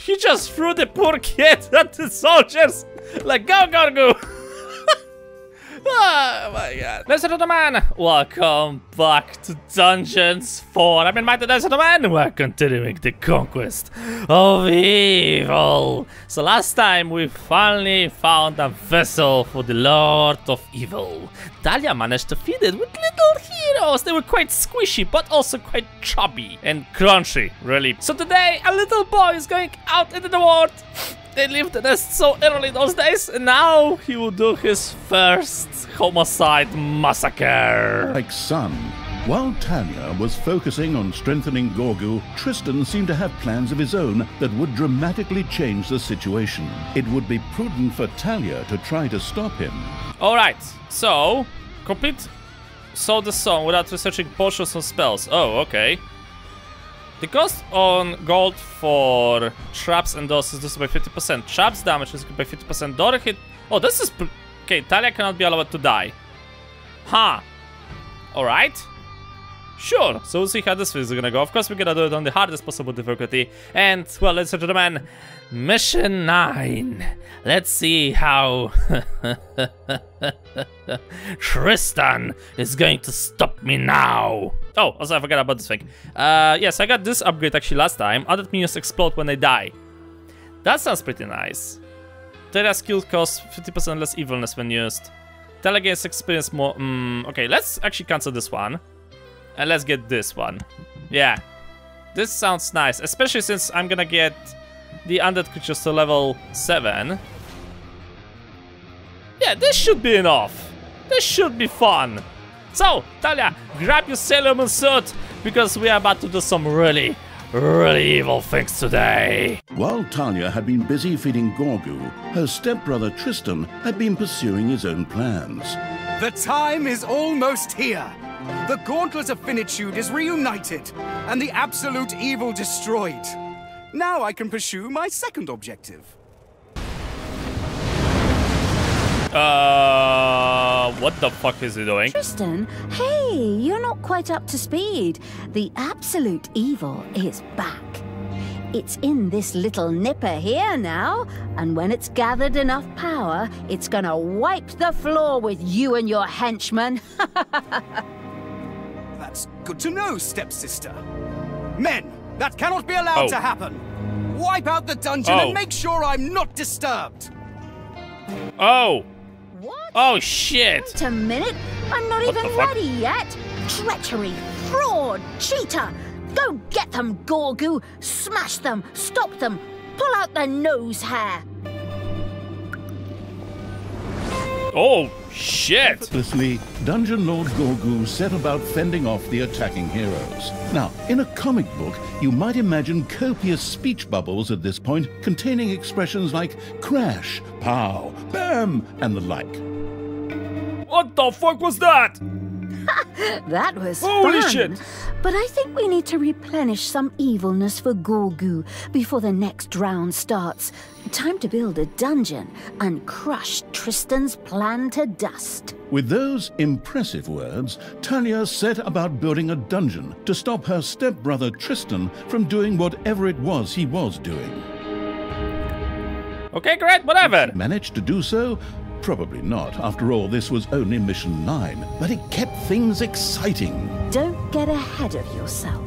He just threw the poor kid at the soldiers! Like, go, Gorgu! Oh my god. Lizard of the Man! Welcome back to Dungeons 4. I've been by the Lizard of the Man. We're continuing the conquest of evil. So last time we finally found a vessel for the Lord of Evil. Thalia managed to feed it with little heroes. They were quite squishy, but also quite chubby and crunchy, really. So today, a little boy is going out into the world. They lived the nest so early those days, and now he will do his first homicide massacre. Like son, while Tanya was focusing on strengthening Gorgu, Tristan seemed to have plans of his own that would dramatically change the situation. It would be prudent for Tanya to try to stop him. All right, so complete. Saw the song without researching potions or spells. Oh, okay. The cost on gold for traps and doors is reduced by 50%. Traps damage is by 50%. Door hit. Oh, this is okay. Talia cannot be allowed to die. Huh. All right. Sure. So we'll see how this is gonna go. Of course, we're gonna do it on the hardest possible difficulty. And well, ladies and gentlemen, mission 9. Let's see how Tristan is going to stop me now. Oh, also I forgot about this thing. Yes, I got this upgrade actually last time. Other minions explode when they die. That sounds pretty nice. Talia's skill costs 50% less evilness when used. Talia gains experience more. Okay, let's actually cancel this one. And let's get this one. Yeah. This sounds nice, especially since I'm gonna get the undead creatures to level 7. Yeah, this should be enough. This should be fun. So, Talia, grab your Sailor Moon suit, because we are about to do some really, really evil things today. While Talia had been busy feeding Gorgu, her stepbrother Tristan had been pursuing his own plans. The time is almost here. The Gauntlet of Finitude is reunited, and the absolute evil destroyed. Now I can pursue my second objective. What the fuck is he doing? Tristan, hey, you're not quite up to speed. The absolute evil is back. It's in this little nipper here now, and when it's gathered enough power, it's gonna wipe the floor with you and your henchmen. That's good to know, stepsister. Men, that cannot be allowed to happen. Wipe out the dungeon and make sure I'm not disturbed. Oh. What? Oh, shit. Wait a minute. I'm not even ready yet. Treachery, fraud, cheater. Go get them, Gorgu. Smash them, stop them, pull out their nose hair. Oh, shit. Effortlessly, Dungeon Lord Gorgu set about fending off the attacking heroes. Now, in a comic book, you might imagine copious speech bubbles at this point containing expressions like crash, pow, bam, and the like. What the fuck was that? That was holy fun. Shit. But I think we need to replenish some evilness for Gorgu before the next round starts. Time to build a dungeon and crush Tristan's plan to dust. With those impressive words, Talia set about building a dungeon to stop her stepbrother Tristan from doing whatever it was he was doing. Okay, great, whatever. Managed to do so? Probably not. After all, this was only mission 9, but it kept things exciting. Don't get ahead of yourself.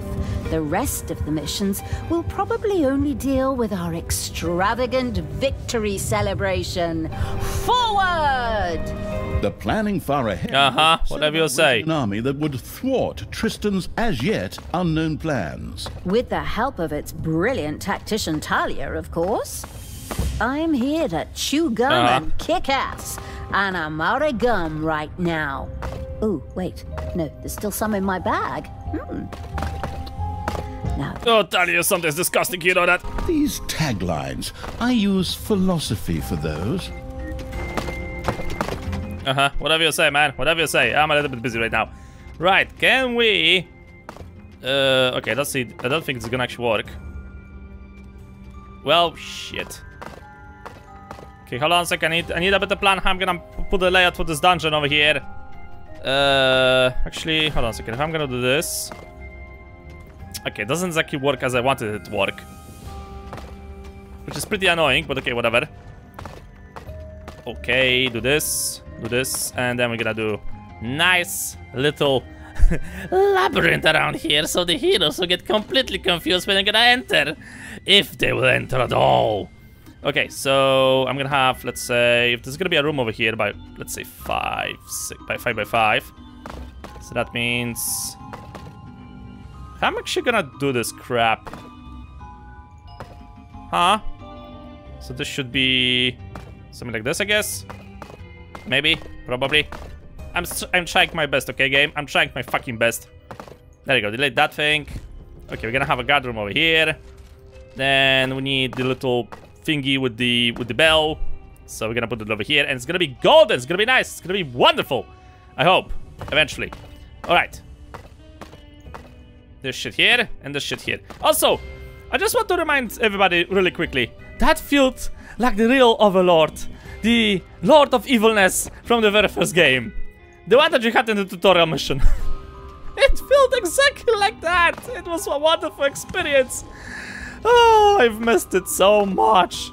The rest of the missions will probably only deal with our extravagant victory celebration. Forward! The planning far ahead. Whatever you say. An army that would thwart Tristan's as yet unknown plans. With the help of its brilliant tactician Talia, of course. I'm here to chew gum and kick ass, and I'm out of gum right now. Oh, wait. No, there's still some in my bag. Now, oh, Talia, something's disgusting, you know that. These taglines, I use philosophy for those. Whatever you say, man. Whatever you say. I'm a little bit busy right now. Right, can we... okay, let's see. I don't think it's gonna actually work. Well, shit. Okay, hold on a second. I need a better plan. I'm gonna put the layout for this dungeon over here. Actually, hold on a second. If I'm gonna do this... Okay, it doesn't exactly work as I wanted it to work. which is pretty annoying, but okay, whatever. Okay, do this, and then we're gonna do nice little labyrinth around here, so the heroes will get completely confused when they're gonna enter, if they will enter at all. Okay, so I'm gonna have, let's say, if there's gonna be a room over here by, let's say, 5 by 5. So that means, I'm actually gonna do this crap, huh? So this should be something like this, I guess. Maybe, probably. I'm trying my best, okay, game? I'm trying my fucking best. There you go, delete that thing. Okay, we're gonna have a guard room over here. Then we need the little thingy with the bell. So we're gonna put it over here, and it's gonna be golden. It's gonna be nice. It's gonna be wonderful. I hope, eventually. All right. This shit here and this shit here. Also, I just want to remind everybody really quickly that felt like the real Overlord, the Lord of Evilness from the very first game, the one that you had in the tutorial mission. It felt exactly like that. It was a wonderful experience. Oh, I've missed it so much.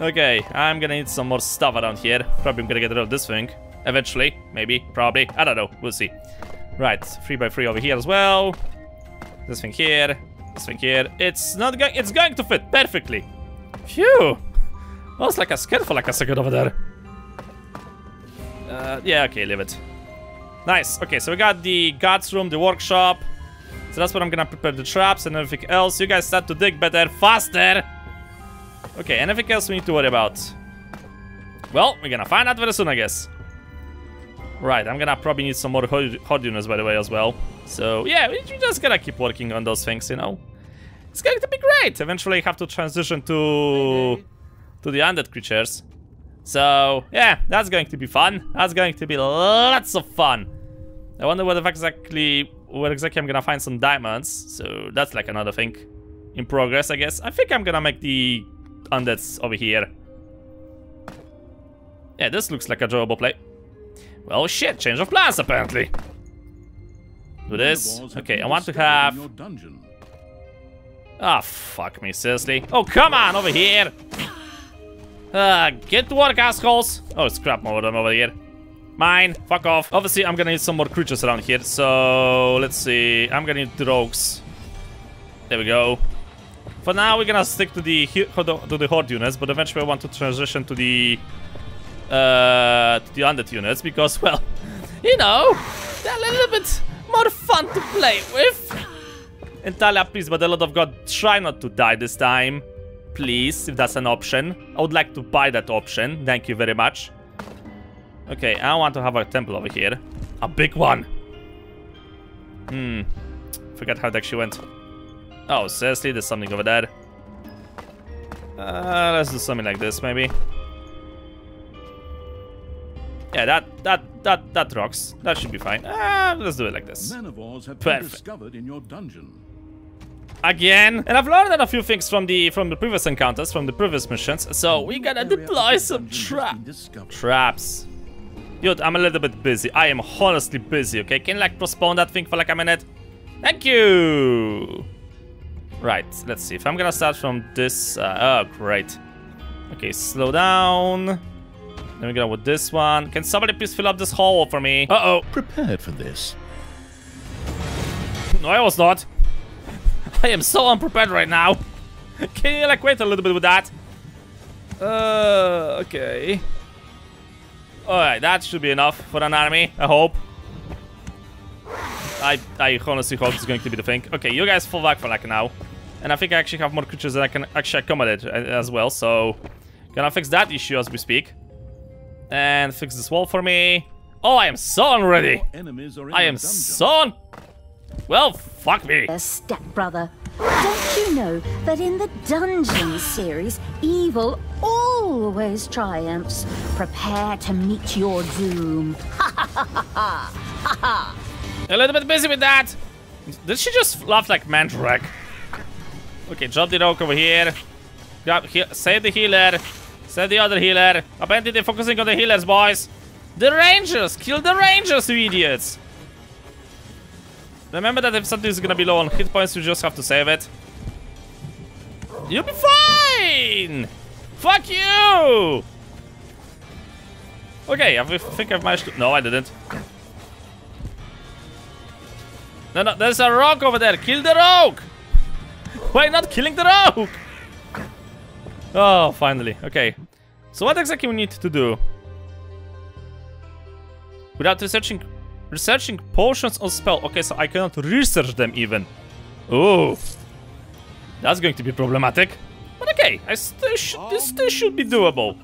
Okay, I'm gonna need some more stuff around here. Probably I'm gonna get rid of this thing eventually, maybe, probably. I don't know. We'll see. Right, 3 by 3 over here as well. This thing here, this thing here. It's not going. It's going to fit perfectly. Phew. I was like a scared for like a second over there. Yeah, okay, leave it. Nice. Okay, so we got the guards room, the workshop. So that's what I'm gonna prepare the traps and everything else. You guys start to dig better, faster. Okay, anything else we need to worry about? Well, we're gonna find out very soon, I guess. Right, I'm gonna probably need some more horde units, by the way, as well. So yeah, you just gotta keep working on those things, you know. It's going to be great. Eventually, I have to transition to the undead creatures. So yeah, that's going to be fun. That's going to be lots of fun. I wonder what exactly. Where exactly I'm gonna find some diamonds, so that's like another thing in progress, I guess. I think I'm gonna make the undeads over here. Yeah, this looks like a doable play. Well, shit, change of plans, apparently. Do this. Okay, I want to have... Ah, fuck me, seriously. Oh, come on, over here! Get to work, assholes! Oh, scrap more of them over here. Mine, fuck off. Obviously, I'm gonna need some more creatures around here, so let's see. I'm gonna need the rogues. There we go. For now, we're gonna stick to the horde units, but eventually I want to transition to the undead units because, well, you know, they're a little bit more fun to play with. And Talia, please, by the love of God, try not to die this time, please, if that's an option. I would like to buy that option. Thank you very much. Okay, I want to have a temple over here. A big one. Hmm. Forgot how it actually went. Oh, seriously? There's something over there. Let's do something like this, maybe. Yeah, that rocks. That should be fine. Let's do it like this. Manivores have been discovered in your dungeon. Again, and I've learned a few things from the previous encounters, from the previous missions. So we gotta deploy some traps. Dude, I'm a little bit busy. I am honestly busy, okay? Can you, like, postpone that thing for, like, a minute? Thank you! Right, let's see. If I'm gonna start from this... oh, great. Okay, slow down. Then we're gonna with this one. Can somebody please fill up this hole for me? Uh-oh. Prepared for this. No, I was not. I am so unprepared right now. Can you, like, wait a little bit with that? Okay... Alright, that should be enough for an army, I hope. I honestly hope it's going to be the thing. Okay, you guys fall back for like now. And I think I actually have more creatures that I can actually accommodate as well, so... Gonna fix that issue as we speak. And fix this wall for me. Oh, I am so unready! I am so... Well, fuck me! Stepbrother, don't you know that in the Dungeon series, evil always triumphs. Prepare to meet your doom. Ha ha ha ha ha. A little bit busy with that. Did she just laugh like Mandrake? Okay, drop the rock over here. Grab, save the healer. Save the other healer. Apparently they're focusing on the healers, boys. The rangers, kill the rangers, you idiots. Remember that if something's gonna be low on hit points, you just have to save it. You'll be fine. mine! Fuck you! Okay, I think I've managed to... No, I didn't. No, no, there's a rock over there. Kill the rock! Why not killing the rock? Oh, finally. Okay. So what exactly we need to do? Without researching potions or spell. Okay, so I cannot research them even. Ooh. That's going to be problematic. But okay, this still should be doable.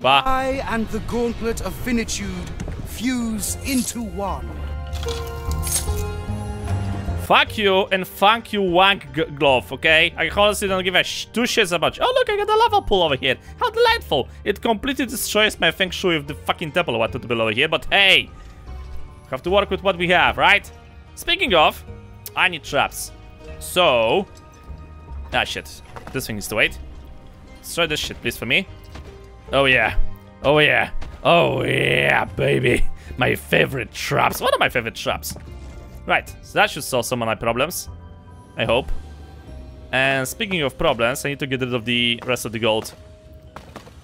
But I and the gauntlet of finitude fuse into one. Fuck you and thank you, wank glove, okay? I honestly don't give a two shits about you. Oh, look, I got a lava pool over here. How delightful. It completely destroys my feng shui of the fucking temple I wanted to build over here, but hey. Have to work with what we have, right? Speaking of, I need traps. So... Ah, shit. This thing needs to wait. Let's try this shit, please, for me. Oh, yeah. Oh, yeah. Oh, yeah, baby. My favorite traps. One of my favorite traps. Right, so that should solve some of my problems, I hope. And speaking of problems, I need to get rid of the rest of the gold.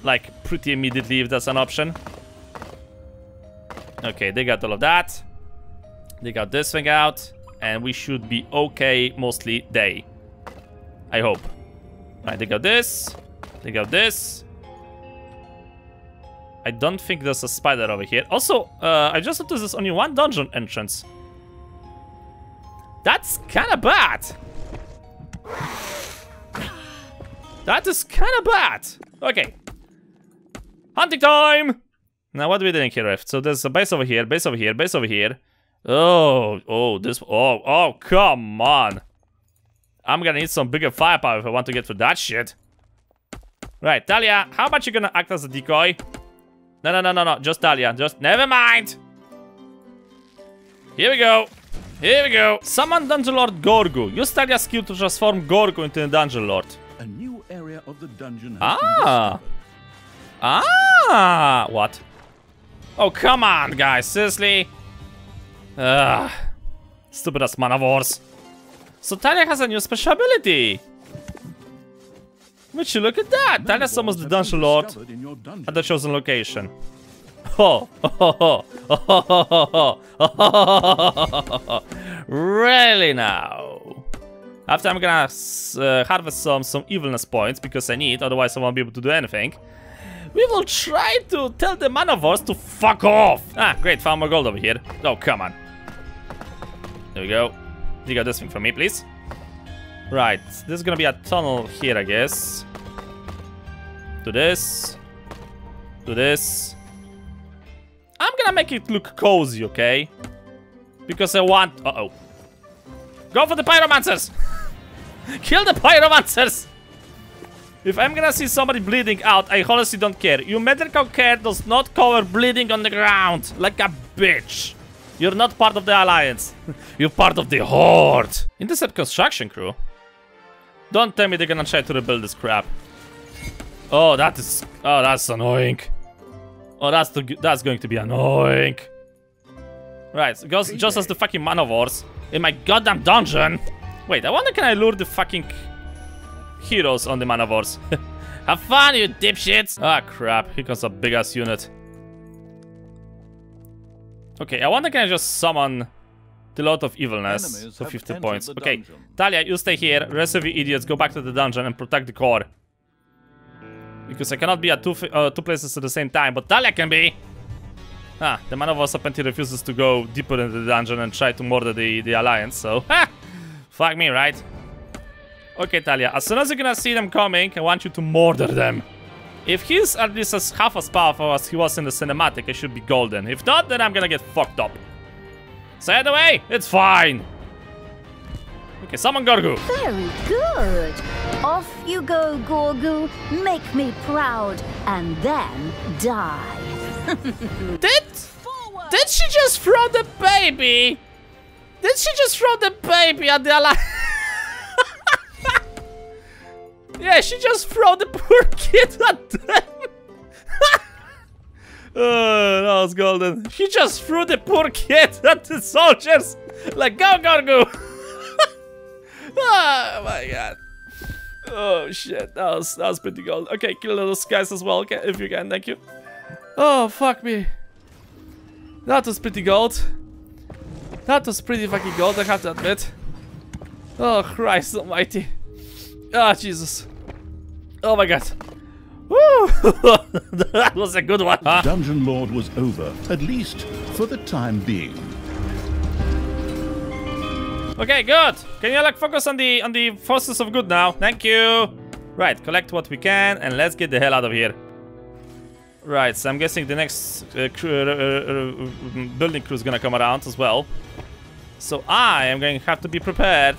Like, pretty immediately, if that's an option. Okay, they got all of that. They got this thing out. And we should be okay, mostly day. I hope. Right, they got this. They got this. I don't think there's a spider over here. Also, I just noticed there's only one dungeon entrance. That's kind of bad. That is kind of bad. Okay. Hunting time. Now, what are we doing here, Ref? So there's a base over here, base over here, base over here. Oh, oh, this, oh, oh, come on. I'm gonna need some bigger firepower if I want to get through that shit. Right, Thalia, how about you gonna act as a decoy? No, no, no, no, no, just Thalia, just, never mind. Here we go. Here we go! Summon Dungeon Lord Gorgu. Use Talia's skill to transform Gorgu into a Dungeon Lord. A new area of the dungeon has what? Oh, come on, guys. Seriously? Ugh. Stupid ass man of wars. So Talia has a new special ability. Would you look at that? Talia summons the Dungeon Lord at the chosen location. Ho ho ho. Really now? After I'm gonna harvest some evilness points because I need, otherwise I won't be able to do anything. We will try to tell the man of us to fuck off. Ah, great, found more gold over here. Oh, come on. There we go. You got this thing for me, please. Right, there's gonna be a tunnel here, I guess. Do this. Do this. I'm gonna make it look cozy, okay? Because I want... Uh-oh. Go for the pyromancers! Kill the pyromancers! If I'm gonna see somebody bleeding out, I honestly don't care. Your medical care does not cover bleeding on the ground. Like a bitch. You're not part of the alliance. You're part of the horde. Intercept construction crew? Don't tell me they're gonna try to rebuild this crap. Oh, that is... Oh, that's annoying. Oh, that's going to be annoying. Right, so just as the fucking man of wars in my goddamn dungeon. Wait, I wonder can I lure the fucking heroes on the man of wars? Have fun, you dipshits! Ah, crap! Here comes a big ass unit. Okay, I wonder can I just summon the Lord of Evilness for 50 points. Okay, Thalia, you stay here. Rest of you idiots, go back to the dungeon and protect the core. Because I cannot be at two places at the same time, but Thalia can be! Ah, the man of us apparently refuses to go deeper into the dungeon and try to murder the alliance, so... Ha! Fuck me, right? Okay, Thalia, as soon as you're gonna see them coming, I want you to murder them. If he's at least as half as powerful as he was in the cinematic, I should be golden. If not, then I'm gonna get fucked up. So either way, it's fine! Okay, summon Gorgu. Very good. Off you go, Gorgu. Make me proud, and then die. Did she just throw the baby? Did she just throw the baby at the alliance? Yeah, she just threw the poor kid at them. Oh, that was golden. She just threw the poor kid at the soldiers. Like, go, Gorgu. Oh my god. Oh shit, that was pretty gold. Okay, kill those guys as well, okay, if you can, thank you. Oh, fuck me. That was pretty gold. That was pretty fucking gold, I have to admit. Oh, Christ almighty. Ah, oh, Jesus. Oh my god. Woo! That was a good one, huh? Dungeon Lord was over, at least for the time being. Okay, good. Can you like focus on the forces of good now? Thank you. Right, collect what we can and let's get the hell out of here. Right, so I'm guessing the next building crew is gonna come around as well. So I am going to have to be prepared.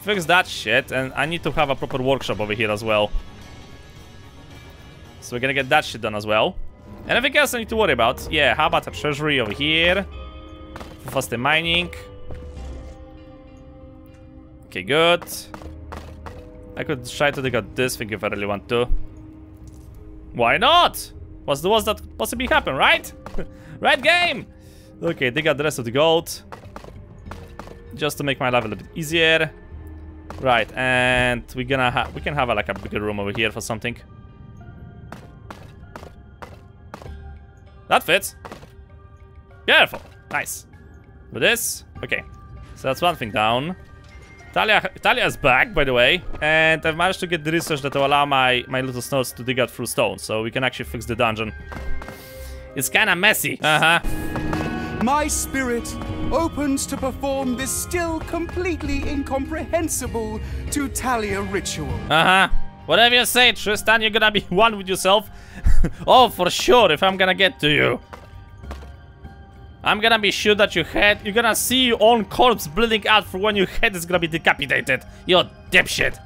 Fix that shit, and I need to have a proper workshop over here as well. So we're gonna get that shit done as well. And everything else I need to worry about. Yeah, how about a treasury over here? Faster mining. Okay, good. I could try to dig out this thing if I really want to. Why not? What's the worst that could possibly happen, right? Right, game? Okay, dig out the rest of the gold. Just to make my life a little bit easier. Right, and we're gonna have... We can have like a bigger room over here for something. That fits. Beautiful. Nice. With this. Okay. So that's one thing down. Talia's back, by the way, and I've managed to get the research that will allow my little snows to dig out through stone, so we can actually fix the dungeon. It's kind of messy. My spirit opens to perform this still completely incomprehensible to Talia ritual. Whatever you say, Tristan, you're gonna be one with yourself. Oh, for sure, if I'm gonna get to you. I'm gonna be sure that your head, you're gonna see your own corpse bleeding out for when your head is gonna be decapitated. You dipshit.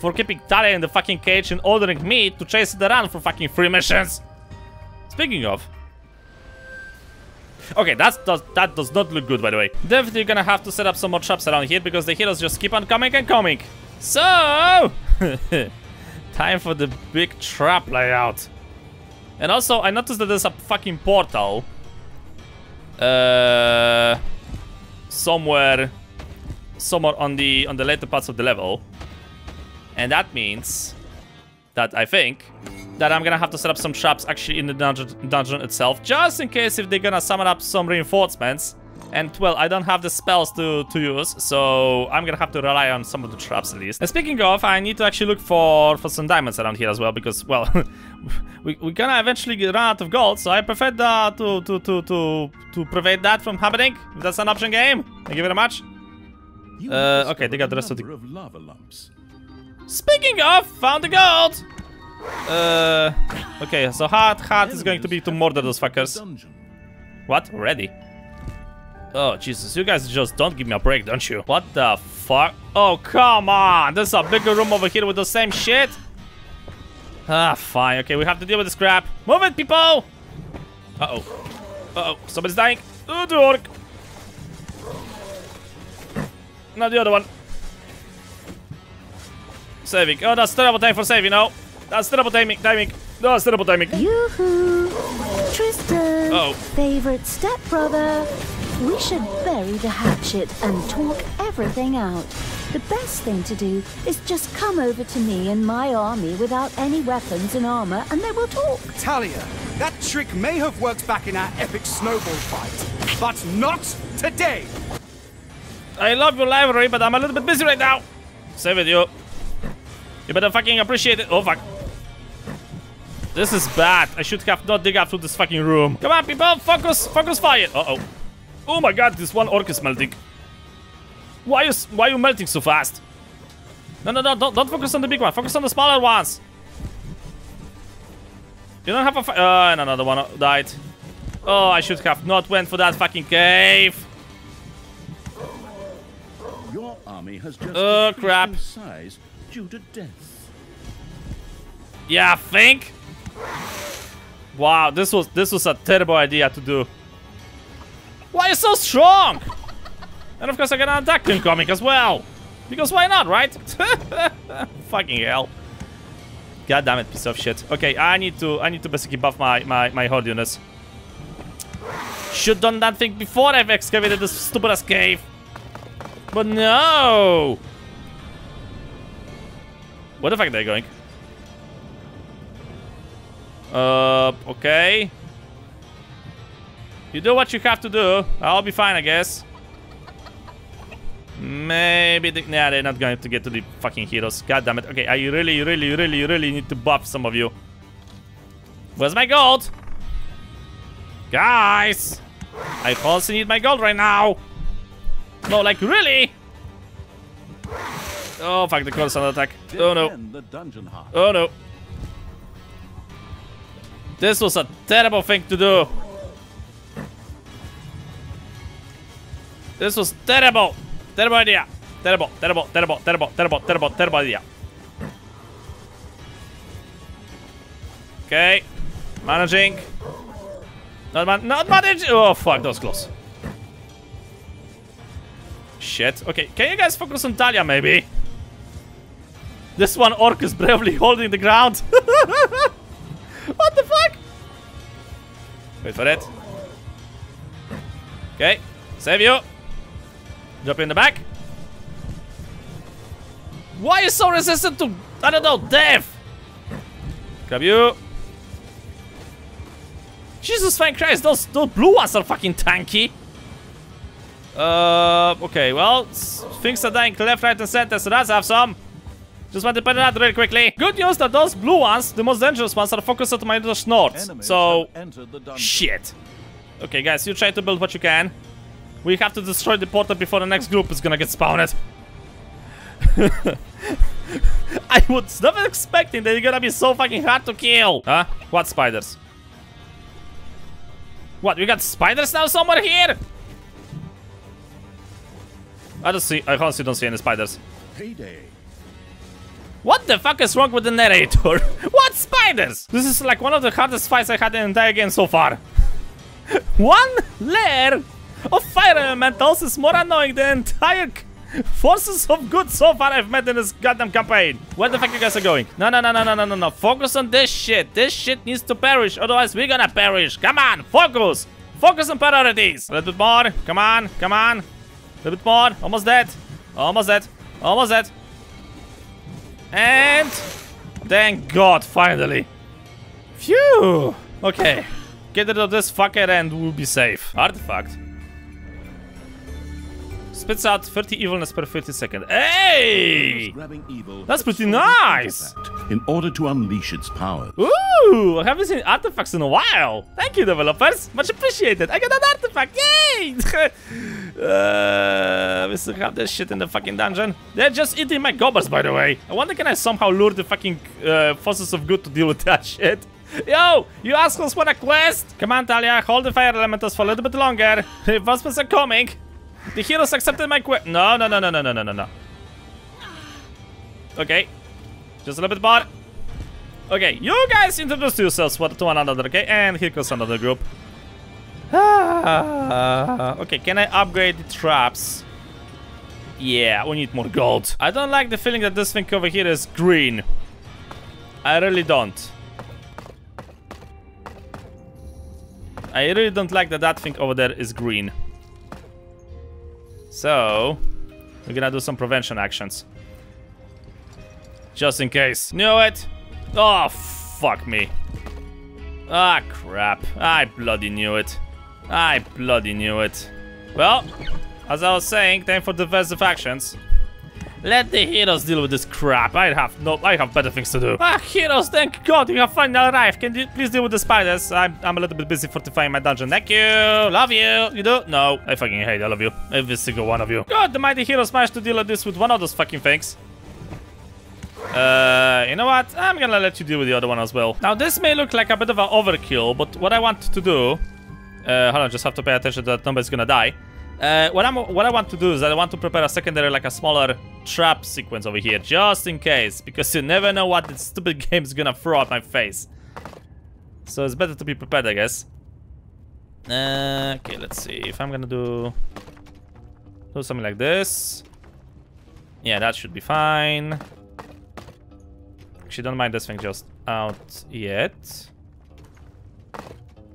For keeping Talia in the fucking cage and ordering me to chase it around for fucking 3 missions. Speaking of. Okay, that does not look good, by the way. Definitely gonna have to set up some more traps around here because the heroes just keep on coming and coming. So, time for the big trap layout. And also, I noticed that there's a fucking portal. Somewhere on the later parts of the level, and that means that I think that I'm gonna have to set up some traps actually in the dungeon itself, just in case if they're gonna summon up some reinforcements. And well, I don't have the spells to use, so I'm gonna have to rely on some of the traps at least. And speaking of, I need to actually look for some diamonds around here as well, because well, we're gonna eventually run out of gold, so I prefer to prevent that from happening. If that's an option, game. Thank you very much. Okay, they got the rest of the lava lumps. Speaking of, found the gold. Okay, so hard is going to be to murder those fuckers. What? Already? Oh, Jesus, you guys just don't give me a break, don't you? What the fuck? Oh, come on! There's a bigger room over here with the same shit? Ah, fine. Okay, we have to deal with this crap. Move it, people! Uh-oh. Uh-oh. Somebody's dying. Oh, dork. Not the other one. Saving. Oh, that's terrible time for saving, no? That's terrible timing. No, that's terrible timing. Yoo-hoo! Tristan! Uh-oh. Favorite stepbrother! We should bury the hatchet and talk everything out. The best thing to do is just come over to me and my army without any weapons and armor, and then we'll talk. Talia, that trick may have worked back in our epic snowball fight, but not today. I love your library, but I'm a little bit busy right now. Save it, you. You better fucking appreciate it. Oh, fuck. This is bad. I should have not dig up through this fucking room. Come on, people. Focus fire. Uh-oh. Oh my god, this one orc is melting. Why are you melting so fast? No, don't focus on the big one. Focus on the smaller ones. You don't have a and another one died. Oh, I should have not went for that fucking cave. Your army has just crap. In size due to death. Yeah, I think. Wow, this was a terrible idea to do. Why are you so strong? And of course I'm gonna attack him coming as well. Because why not, right? Fucking hell. God damn it, piece of shit. Okay, I need to basically buff my horde units. Should've done that thing before I've excavated this stupid ass cave. But no! Where the fuck are they going? Okay. You do what you have to do. I'll be fine, I guess. Maybe they... Nah, they're not going to get to the fucking heroes. God damn it. Okay, I really need to buff some of you. Where's my gold? Guys! I also need my gold right now. No, like, really? Oh, fuck, the core's under attack. Oh, no. Oh, no. This was a terrible thing to do. This was terrible. Terrible idea. Terrible idea. Okay. Managing. Not managing. Oh, fuck, that was close. Shit. Okay, can you guys focus on Thalia, maybe? This one orc is bravely holding the ground. What the fuck? Wait for it. Okay, save you. Drop you in the back. Why are you so resistant to, I don't know, death? Grab you. Jesus fucking Christ, those blue ones are fucking tanky. Okay, well, things are dying left, right, and center, so let's have some. Just want to point it out really quickly. Good news that those blue ones, the most dangerous ones, are focused on my little snorts. So, shit. Okay, guys, you try to build what you can. We have to destroy the portal before the next group is gonna get spawned. I was never expecting that you're gonna be so fucking hard to kill. Huh? What spiders? What, we got spiders now somewhere here? I honestly don't see any spiders. Payday. What the fuck is wrong with the narrator? What spiders? This is like one of the hardest fights I had in the entire game so far. One layer of fire elementals is more annoying than entire forces of good so far I've met in this goddamn campaign. Where the fuck you guys are going? No. Focus on this shit. This shit needs to perish, otherwise we're gonna perish. Come on, focus. Focus on priorities. A little bit more. Come on, come on. A little bit more, almost dead, almost dead, almost dead. And thank God, finally. Phew! Okay, get rid of this fucker and we'll be safe. Artifact. Spits out 30 evilness per 30 seconds. Hey! That's pretty nice! In order to unleash its power. Ooh! I haven't seen artifacts in a while! Thank you, developers! Much appreciated! I got an artifact! Yay! We still have this shit in the fucking dungeon. They're just eating my gobbers, by the way. I wonder, can I somehow lure the fucking forces of good to deal with that shit? Yo, you assholes want a quest? Come on, Talia, hold the fire elementals for a little bit longer. Investments are coming. The heroes accepted my quest. No. Okay. Just a little bit more. Okay, you guys introduce yourselves to one another, okay? And here goes another group. Okay, can I upgrade the traps? Yeah, we need more gold. I don't like the feeling that this thing over here is green. I really don't. I really don't like that thing over there is green. So, we're gonna do some prevention actions. Just in case. Knew it! Oh, fuck me. Ah, crap. I bloody knew it. I bloody knew it. Well, as I was saying, time for defensive actions. Let the heroes deal with this crap. I have better things to do. Ah, heroes, thank God you have finally arrived. Can you please deal with the spiders? I'm a little bit busy fortifying my dungeon. Thank you. Love you. You do? No. I fucking hate all of you. Every single one of you. God, the mighty heroes managed to deal with this with one of those fucking things. You know what? I'm gonna let you deal with the other one as well. Now, this may look like a bit of an overkill, but what I want to do... hold on, just have to pay attention that nobody's gonna die. What I want to do is that I want to prepare a secondary, like a smaller trap sequence over here, just in case, because you never know what this stupid game is gonna throw at my face. So it's better to be prepared, I guess. Okay, let's see if I'm gonna do something like this. Yeah, that should be fine. Actually, don't mind this thing just out yet.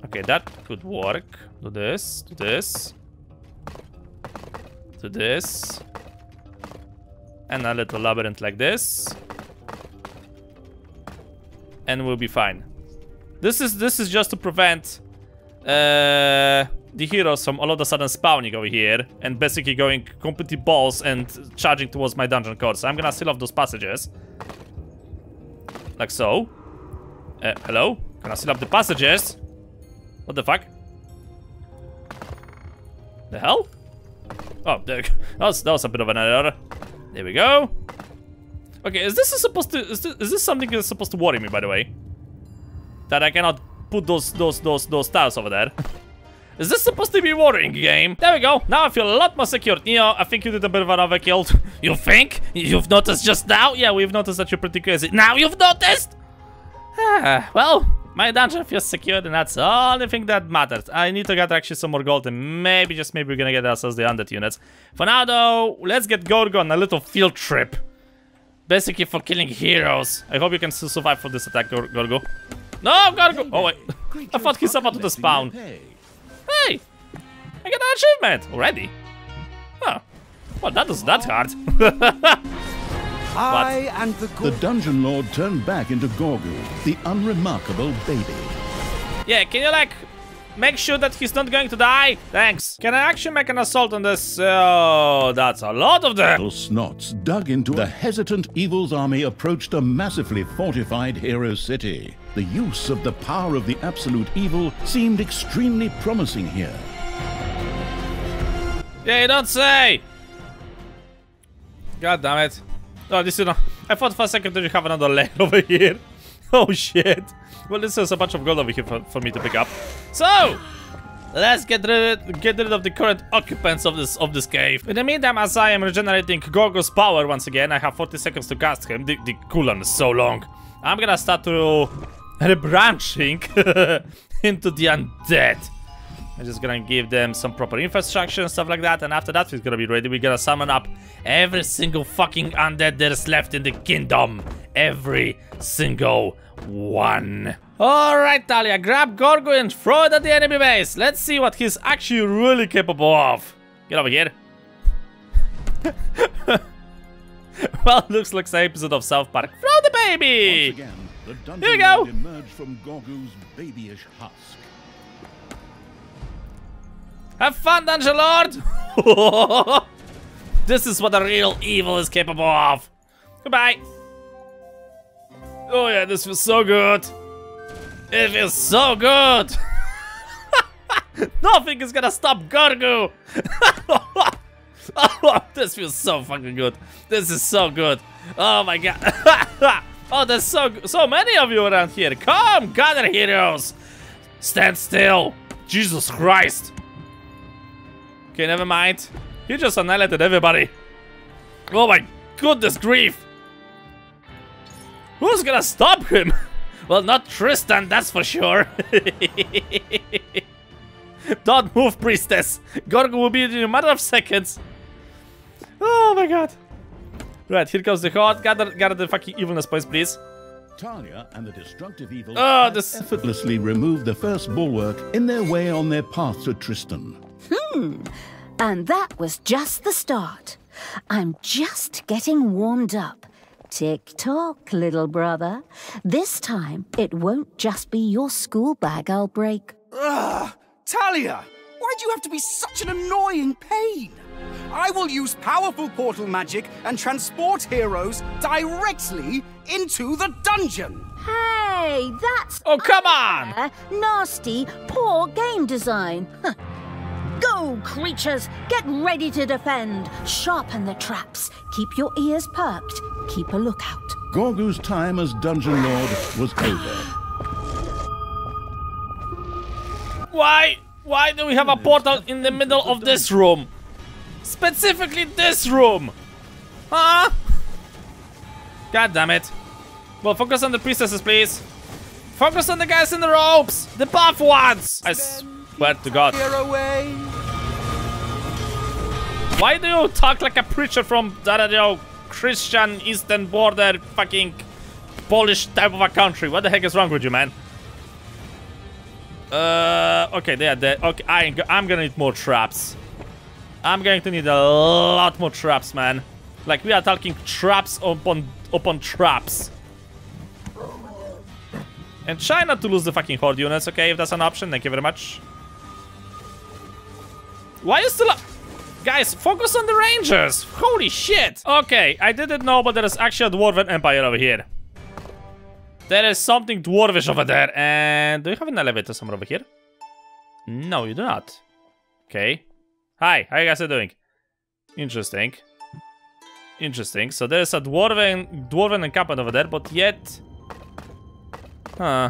Okay, that could work. Do this. Do this. To this, and a little labyrinth like this. and we'll be fine. This is just to prevent the heroes from all of a sudden spawning over here and basically going completely balls and charging towards my dungeon core. So I'm gonna seal off those passages. Like so. Hello? Can I seal up the passages? What the fuck? The hell? Oh, there we go. That was a bit of an error. There we go. Okay, is this something that's supposed to worry me, by the way? That I cannot put those tiles over there. Is this supposed to be worrying, game? There we go. Now I feel a lot more secure. You know, I think you did a bit of an overkill. You think? You've noticed just now? Yeah, we've noticed that you're pretty crazy. Now you've noticed? Ah, well, my dungeon feels secure, and that's the only thing that matters. I need to get actually some more gold, and maybe, just maybe, we're gonna get ourselves the undead units. For now, though, let's get Gorgu on a little field trip. Basically for killing heroes. I hope you can still survive for this attack, Gorgu. No, Gorgu! Oh, wait. I thought he's about to the spawn. Hey! I got an achievement already. Oh. Well, that was that hard. I and the Dungeon Lord turned back into Gorgu, the unremarkable baby. Yeah, can you like make sure that he's not going to die? Thanks. Can I actually make an assault on this? Oh, that's a lot of them. Little snots dug into the hesitant evil's army approached a massively fortified hero city. The use of the power of the absolute evil seemed extremely promising here. Yeah, you don't say. God damn it. Oh, this is not. I thought for a second that you have another layer over here. Oh shit. Well, this is a bunch of gold over here for me to pick up. So let's get rid of the current occupants of this cave. In the meantime, as I am regenerating Gorgu's power once again, I have 40 seconds to cast him. The cooldown is so long. I'm gonna start to rebranching into the undead. I'm just gonna give them some proper infrastructure and stuff like that, and after that, we're gonna be ready. We're gonna summon up every single fucking undead there's left in the kingdom. Every single one. Alright, Talia, grab Gorgu and throw it at the enemy base. Let's see what he's actually really capable of. Get over here. Well, looks like an episode of South Park. Throw the baby! Once again, the dungeon here we go! Emerged from Gorgu's babyish husk. Have fun, Dungeon Lord! This is what a real evil is capable of. Goodbye. Oh yeah, this feels so good. It feels so good. Nothing is gonna stop Gorgu. Oh, this feels so fucking good. This is so good. Oh my god. Oh, there's so many of you around here. Come, gather, heroes. Stand still. Jesus Christ. Okay, never mind. He just annihilated everybody. Oh my goodness grief. Who's gonna stop him? Well, not Tristan, that's for sure. Don't move, priestess. Gorgu will be in a matter of seconds. Oh my god. Right, here comes the horde. Gather the fucking evilness points, please. Tanya and the destructive evil effortlessly removed the first bulwark in their way on their path to Tristan. And that was just the start. I'm just getting warmed up. Tick-tock, little brother. This time, it won't just be your school bag I'll break. Ugh, Talia! Why do you have to be such an annoying pain? I will use powerful portal magic and transport heroes directly into the dungeon. Hey, that's... Oh, come on! Nasty, poor game design. Huh. Go, creatures! Get ready to defend! Sharpen the traps. Keep your ears perked. Keep a lookout. Gorgu's time as Dungeon Lord was over. Why? Why do we have a portal in the middle of this room? Specifically this room! Huh? God damn it. Well, focus on the priestesses, please. Focus on the guys in the ropes! The buff ones! I swear to God. Why do you talk like a preacher from that Christian Eastern border fucking Polish type of a country? What the heck is wrong with you, man? Okay, they are dead. Okay, I'm gonna need more traps. I'm going to need a lot more traps, man. Like, we are talking traps upon traps. And try not to lose the fucking horde units, okay? If that's an option, thank you very much. Why is still up? Guys, focus on the rangers! Holy shit! Okay, I didn't know, but there is actually a dwarven empire over here. There is something dwarvish over there, and... do you have an elevator somewhere over here? No, you do not. Okay. Hi, how you guys are doing? Interesting. Interesting, so there is a dwarven encampment over there, but yet... huh.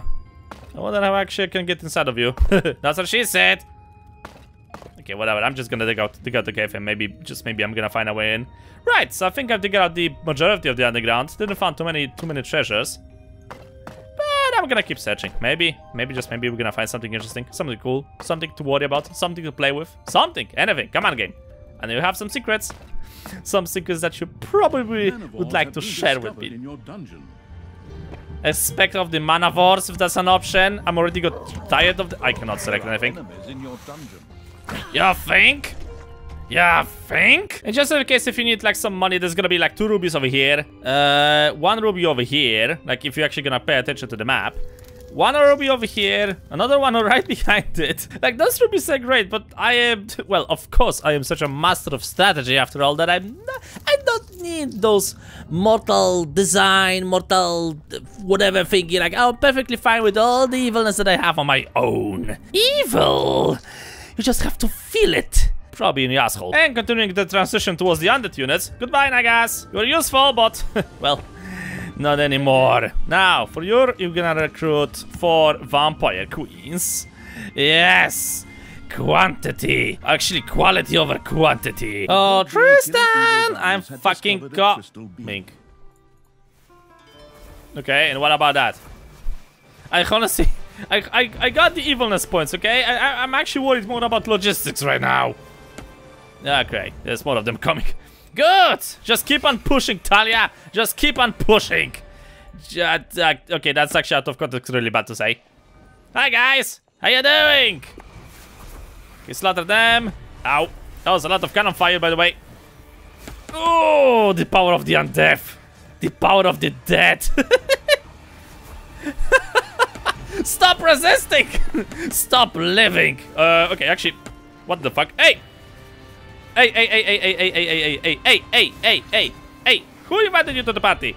I wonder how actually I can get inside of you. That's what she said! Okay, whatever, I'm just gonna dig out the cave and maybe, just maybe, I'm gonna find a way in. Right, so I think I've digged out the majority of the underground. Didn't find too many treasures. But I'm gonna keep searching. Maybe we're gonna find something interesting, something cool, something to worry about, something to play with. Something, anything, come on game. And you have some secrets. Some secrets that you probably would like to share with me. A spectre of the manivores, if that's an option. I'm already got tired of the... I cannot select anything. You think? You think? And just in case if you need like some money, there's gonna be like 2 rubies over here. 1 ruby over here. Like if you're actually gonna pay attention to the map. 1 ruby over here. Another one right behind it. Like those rubies are great, but I am... well, of course, I am such a master of strategy after all that I don't need those mortal design, mortal whatever thingy. Like I'm perfectly fine with all the evilness that I have on my own. Evil! You just have to feel it. Probably in the asshole. And continuing the transition towards the undead units. Goodbye, Nagas. You're useful, but, well, not anymore. Now, for you're gonna recruit 4 vampire queens. Yes. Quantity. Actually, quality over quantity. Oh, Tristan! I'm fucking coming. Okay, and what about that? I honestly... I got the evilness points, okay? I'm actually worried more about logistics right now. Okay, there's more of them coming. Good! Just keep on pushing, Talia! Just keep on pushing! Okay, that's actually out of context, really bad to say. Hi, guys! How you doing? Okay, slaughter them. Ow. That was a lot of cannon fire, by the way. Oh, the power of the undead. The power of the dead. Stop resisting! Stop living! Okay, actually, what the fuck? Hey! Hey! Who invited you to the party?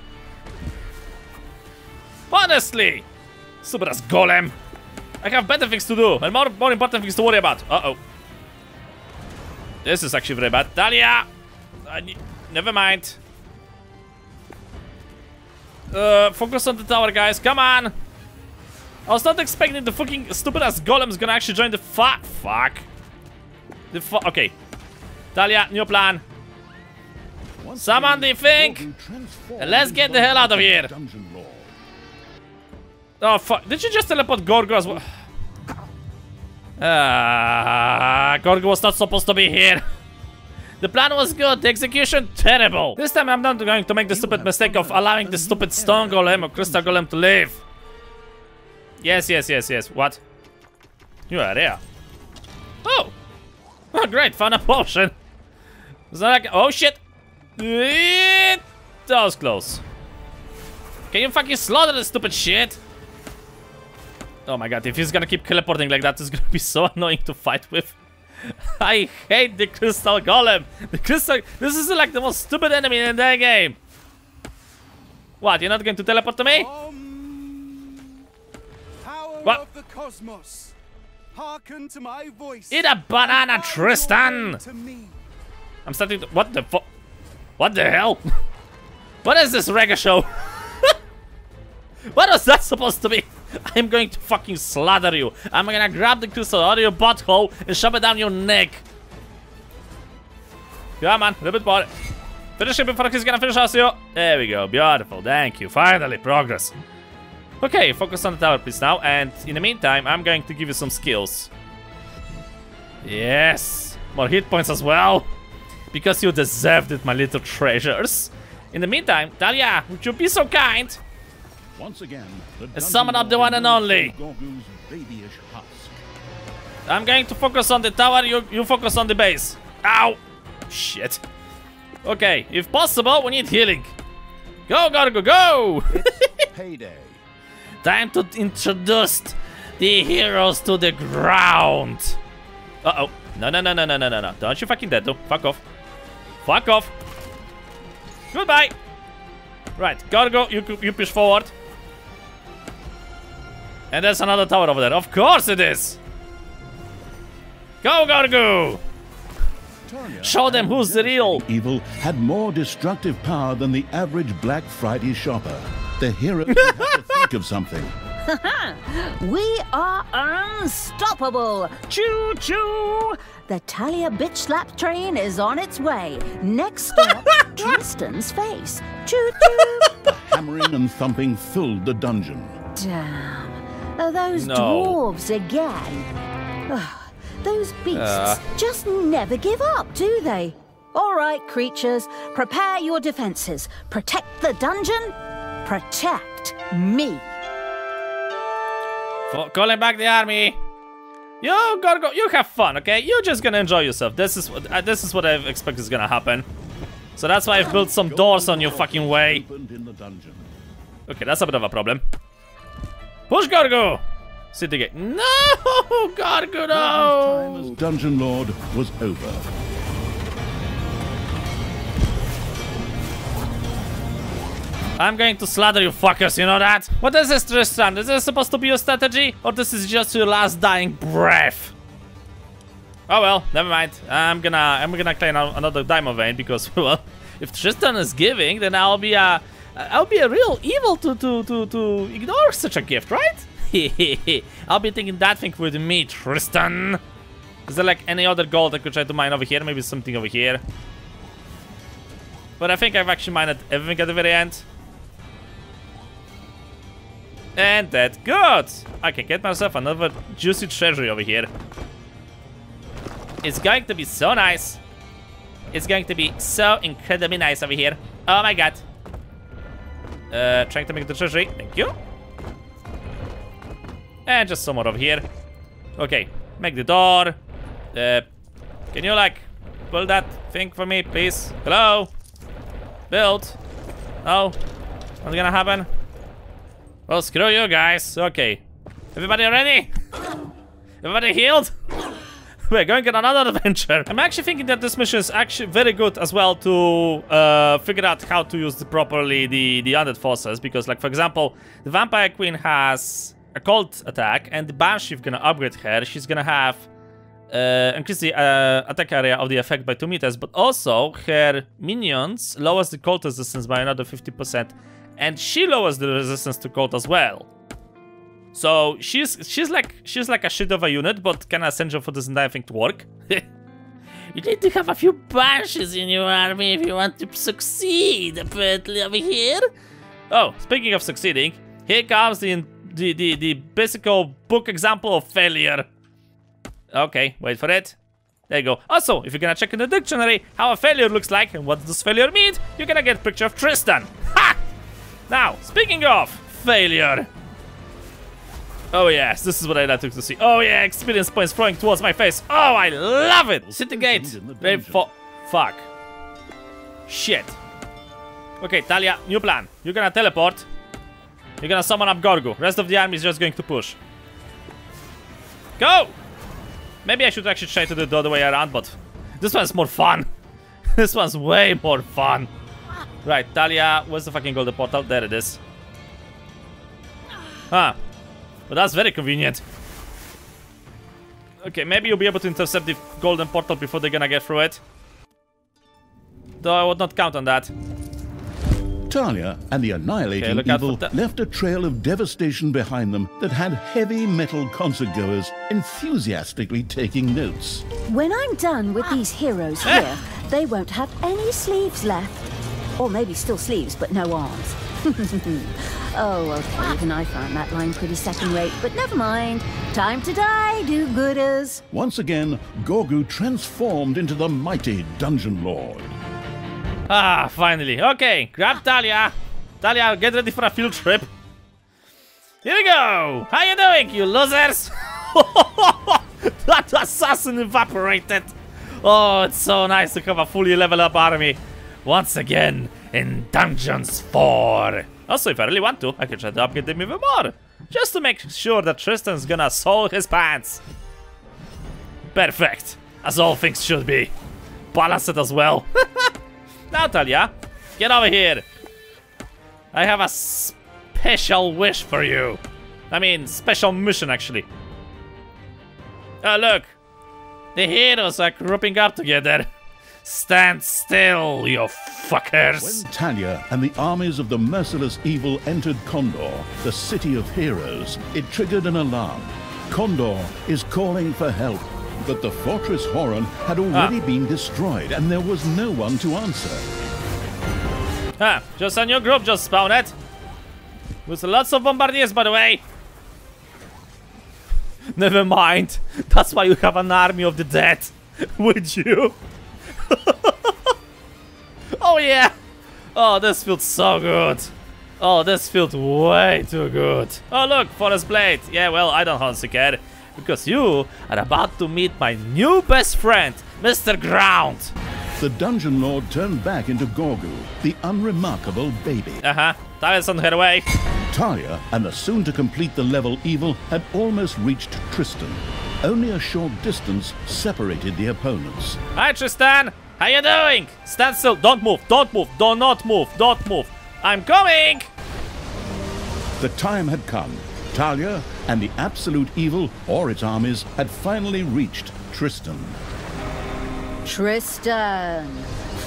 Honestly! Super as golem! I have better things to do and more important things to worry about. Uh-oh. This is actually very bad. Dahlia! Never mind. Focus on the tower, guys. Come on! I was not expecting the fucking stupid-ass golem's gonna actually join the fuck. The fuck. Okay. Talia, new plan. Summon the thing. And let's get the hell out of here. Oh, fuck. Did you just teleport Gorgu as well? Gorgu was not supposed to be here. The plan was good, the execution terrible. This time I'm not going to make the stupid mistake of allowing the stupid stone golem or crystal golem to live. Yes. What? You are there. Oh! Oh, great. Found a potion. It's not like... oh, shit. That was close. Can you fucking slaughter this stupid shit? Oh, my God. If he's gonna keep teleporting like that, it's gonna be so annoying to fight with. I hate the crystal golem. The crystal... this is like the most stupid enemy in the game. What? You're not going to teleport to me? What? Hearken to my voice. Eat a banana, Tristan! I'm starting to... what the fuck? What the hell? What is this reggae show? What was that supposed to be? I'm going to fucking slaughter you. I'm gonna grab the crystal out of your butthole and shove it down your neck. Yeah, man, a little bit more. Finish him before he's gonna finish us, you. There we go, beautiful, thank you. Finally, progress. Okay, focus on the tower, please, now. And in the meantime, I'm going to give you some skills. Yes! More hit points as well. Because you deserved it, my little treasures. In the meantime, Talia, would you be so kind? Once again, summon up the one and only. I'm going to focus on the tower, you focus on the base. Ow! Shit. Okay, if possible, we need healing. Go, Gorgu, go! It's payday. Time to introduce the heroes to the ground. Uh-oh. No, no, no, no, no, no, no, no. Don't you fucking dare, though. Fuck off. Fuck off. Goodbye. Right, gotta go. You push forward. And there's another tower over there. Of course it is. Go, Gorgu. Show them who's the real. Evil had more destructive power than the average Black Friday shopper. The hero had to think of something. We are unstoppable! Choo choo! The Thalia bitch slap train is on its way. Next stop, Tristan's face. Choo choo! The hammering and thumping filled the dungeon. Damn. Those dwarves again. Those beasts just never give up, do they? All right, creatures, prepare your defenses. Protect the dungeon. Protect me. Calling back the army. You gotta go. You have fun, okay? You're just gonna enjoy yourself. This is what I expect is gonna happen. So that's why I've built some doors on your fucking way. Okay, that's a bit of a problem. Push, Gorgu. City gate. No, Gorgu, no. Dungeon Lord was over. I'm going to slaughter you fuckers, you know that? What is this, Tristan? Is this supposed to be your strategy? Or this is just your last dying breath? Oh well, never mind. I'm gonna claim another diamond vein because, well, if Tristan is giving, then I'll be a real evil to ignore such a gift, right? I'll be taking that thing with me, Tristan. Is there like any other gold I could try to mine over here? Maybe something over here. But I think I've actually mined everything at the very end. And that's good. I can get myself another juicy treasury over here. It's going to be so nice. It's going to be so incredibly nice over here. Oh my god. Trying to make the treasury. Thank you. And just some more over here. Okay. Make the door. Can you like build that thing for me, please? Hello? Build. No. What's gonna happen? Well, screw you guys. Okay. Everybody ready? Everybody healed? We're going on another adventure. I'm actually thinking that this mission is actually very good as well to figure out how to use properly the undead forces. Because, like, for example, the Vampire Queen has a cold attack and the Banshee is gonna upgrade her. She's gonna have increase the attack area of the effect by 2 meters. But also, her minions lowers the cold resistance by another 50%. And she lowers the resistance to cold as well. So she's like a shit of a unit, but kind of essential for this entire thing to work. You need to have a few banshees in your army if you want to succeed. Apparently over here. Oh, speaking of succeeding, here comes the basic book example of failure. Okay, wait for it. There you go. Also, if you're gonna check in the dictionary how a failure looks like and what does failure mean, you're gonna get a picture of Tristan. Ha! Now, speaking of failure. Oh yes, this is what I like to see. Oh yeah, experience points flowing towards my face. Oh, I love it. City gate. Fuck. Shit. Okay, Talia, new plan. You're gonna teleport. You're gonna summon up Gorgu. Rest of the army is just going to push. Go. Maybe I should actually try to do it the other way around, but this one's more fun. This one's way more fun. Right, Talia, where's the fucking golden portal? There it is. Ah, well, that's very convenient. Okay, maybe you'll be able to intercept the golden portal before they're gonna get through it. Though I would not count on that. Talia and the annihilating evil left a trail of devastation behind them that had heavy metal concert goers enthusiastically taking notes. When I'm done with these heroes here, they won't have any sleeves left. Or maybe still sleeves, but no arms. Oh, okay, even I found that line pretty second-rate, but never mind. Time to die, do-gooders. Once again, Gorgu transformed into the mighty Dungeon Lord. Ah, finally. Okay, grab Talia. Talia, get ready for a field trip. Here we go. How you doing, you losers? That assassin evaporated. Oh, it's so nice to have a fully leveled-up army. Once again in Dungeons 4. Also, if I really want to, I can try to upgrade them even more. Just to make sure that Tristan's gonna soil his pants. Perfect. As all things should be. Balance it as well. Now, Talia, get over here. I have a special wish for you. I mean, special mission, actually. Oh, look. The heroes are grouping up together. Stand still, you fuckers! When Talia and the armies of the merciless evil entered Condor, the city of heroes, it triggered an alarm. Condor is calling for help, but the fortress Horan had already been destroyed and there was no one to answer. Ah, just a new group just spawned it. With lots of bombardiers, by the way. Never mind, that's why you have an army of the dead with you. Oh yeah! Oh, this feels so good. Oh, this feels way too good. Oh look, Forest Blade. Yeah, well, I don't honestly care, because you are about to meet my new best friend, Mr. Ground. The Dungeon Lord turned back into Gorgu, the unremarkable baby. Talia's on her way. Talia and the soon-to-complete-the-level evil had almost reached Tristan. Only a short distance separated the opponents. Hi, Tristan! How you doing? Stand still. Don't move. Don't move. Do not move. Don't move. I'm coming! The time had come. Talia and the absolute evil, or its armies, had finally reached Tristan. Tristan!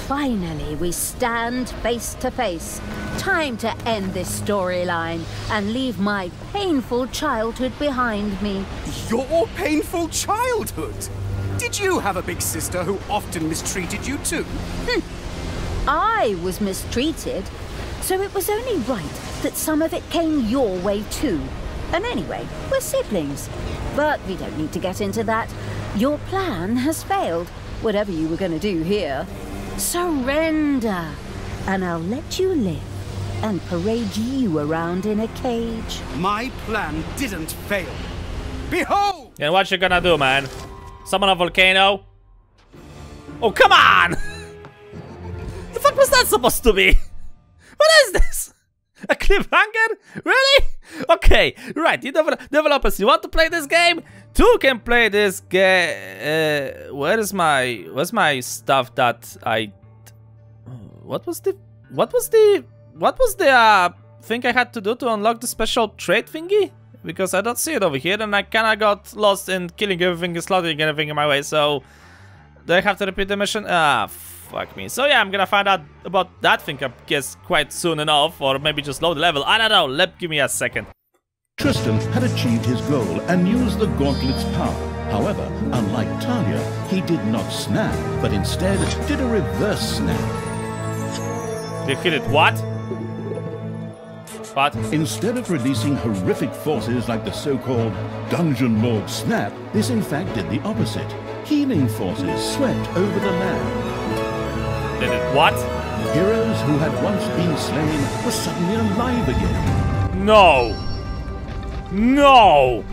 Finally, we stand face to face. Time to end this storyline and leave my painful childhood behind me. Your painful childhood? Did you have a big sister who often mistreated you too? I was mistreated, so it was only right that some of it came your way too. And anyway, we're siblings. But we don't need to get into that. Your plan has failed, whatever you were going to do here. Surrender, and I'll let you live and parade you around in a cage. My plan didn't fail. Behold! And what you gonna do, man? Summon a volcano? Oh, come on! The fuck was that supposed to be? What is this? A cliffhanger? Really? Okay, right. You developers, you want to play this game? Two can play this game. Where's my stuff that I? What was the thing I had to do to unlock the special trade thingy? Because I don't see it over here, and I kinda got lost in killing everything and slaughtering everything in my way. So do I have to repeat the mission? Ah, fuck me. So yeah, I'm gonna find out about that thing, I guess, quite soon enough, or maybe just load the level. I don't know. Give me a second. Tristan had achieved his goal and used the gauntlet's power. However, unlike Talia, he did not snap, but instead did a reverse snap. You hit it what? But instead of releasing horrific forces like the so-called Dungeon Lord snap, this in fact did the opposite. Healing forces swept over the land. Did it what? Heroes who had once been slain were suddenly alive again. No! No!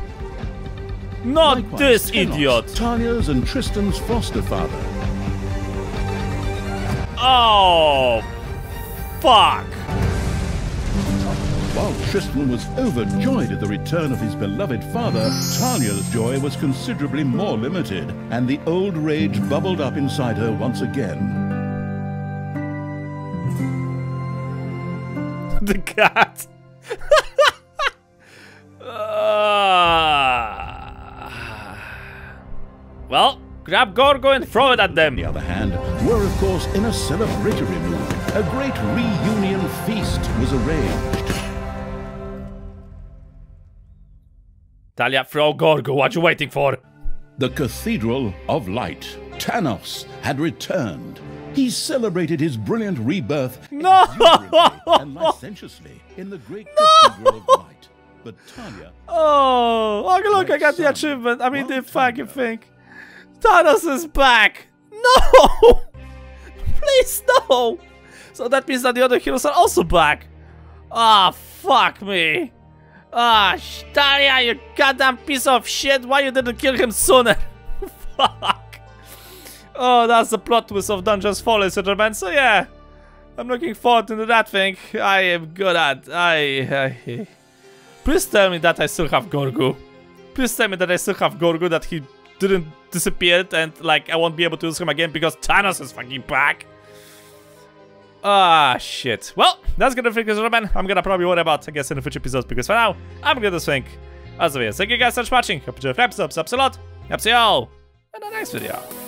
Not likewise, this Thanos, idiot! Talia's and Tristan's foster father. Oh, fuck! While Tristan was overjoyed at the return of his beloved father, Talia's joy was considerably more limited, and the old rage bubbled up inside her once again. The cat! Well, grab Gorgu and throw it at them. On the other hand, were of course in a celebratory mood. A great reunion feast was arranged. Talia, throw Gorgu. What you waiting for? The Cathedral of Light. Thanos had returned. He celebrated his brilliant rebirth and licentiously in the great Cathedral of Light. But Talia. Oh, look! I got the achievement. I mean, the fucking thing. Thanos is back! No! Please, no! So that means that the other heroes are also back. Ah, fuck me. Ah, Talia, you goddamn piece of shit. Why you didn't kill him sooner? Fuck. Oh, that's the plot twist of Dungeons 4, ladies and gentlemen. So yeah, I'm looking forward to that thing. I am good at. I Please tell me that I still have Gorgu. Please tell me that I still have Gorgu, that he didn't disappear, and like I won't be able to use him again because Thanos is fucking back. Ah, shit. Well, that's gonna fix it, man. I'm gonna probably worry about, I guess, in the future episodes, because for now, I'm gonna think. As always, thank you guys so much for watching. Hope you enjoyed the episode. Subs a lot. Happy to see y'all in the next video.